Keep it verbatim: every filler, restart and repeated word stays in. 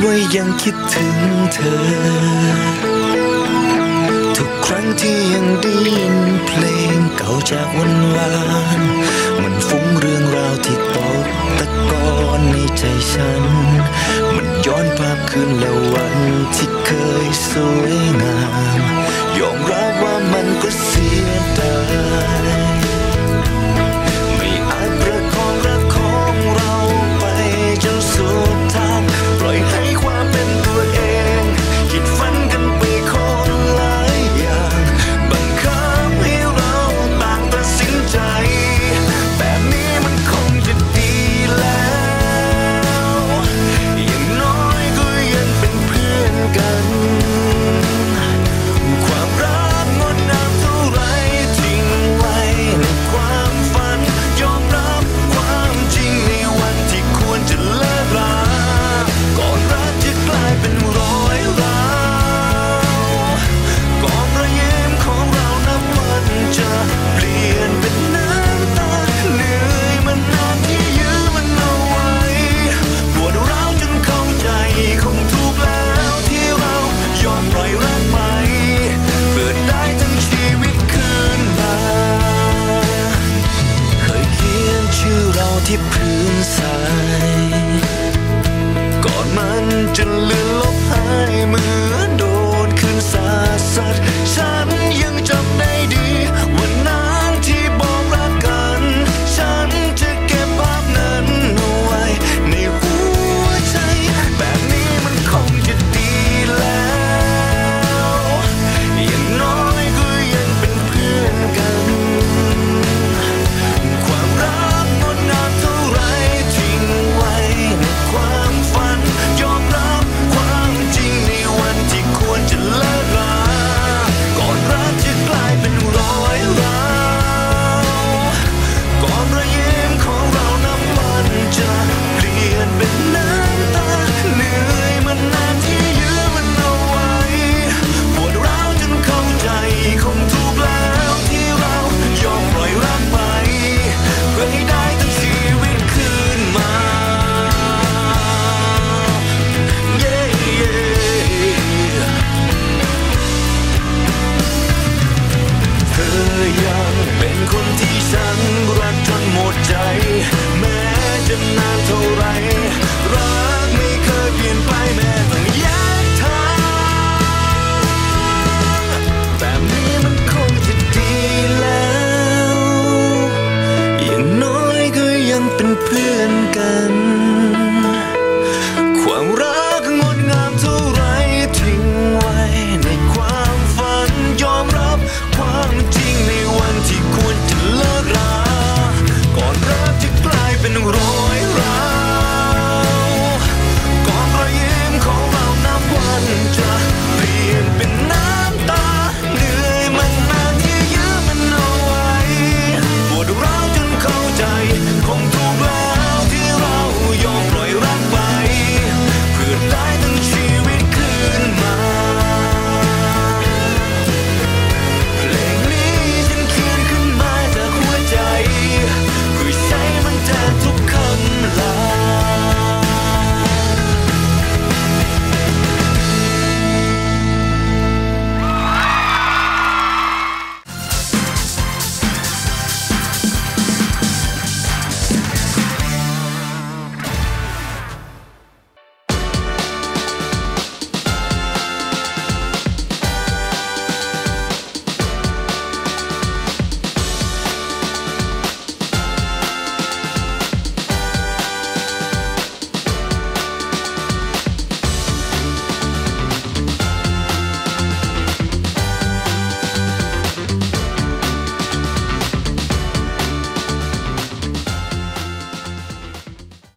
ว่ายังคิดถึงเธอทุกครั้งที่ยังได้ยินเพลงเก่าจากวันวานมันฟุ้งเรื่องราวที่ตกตะกอนในใจฉันมันย้อนภาพคืนและวันที่เคยสวยงามยอมรับ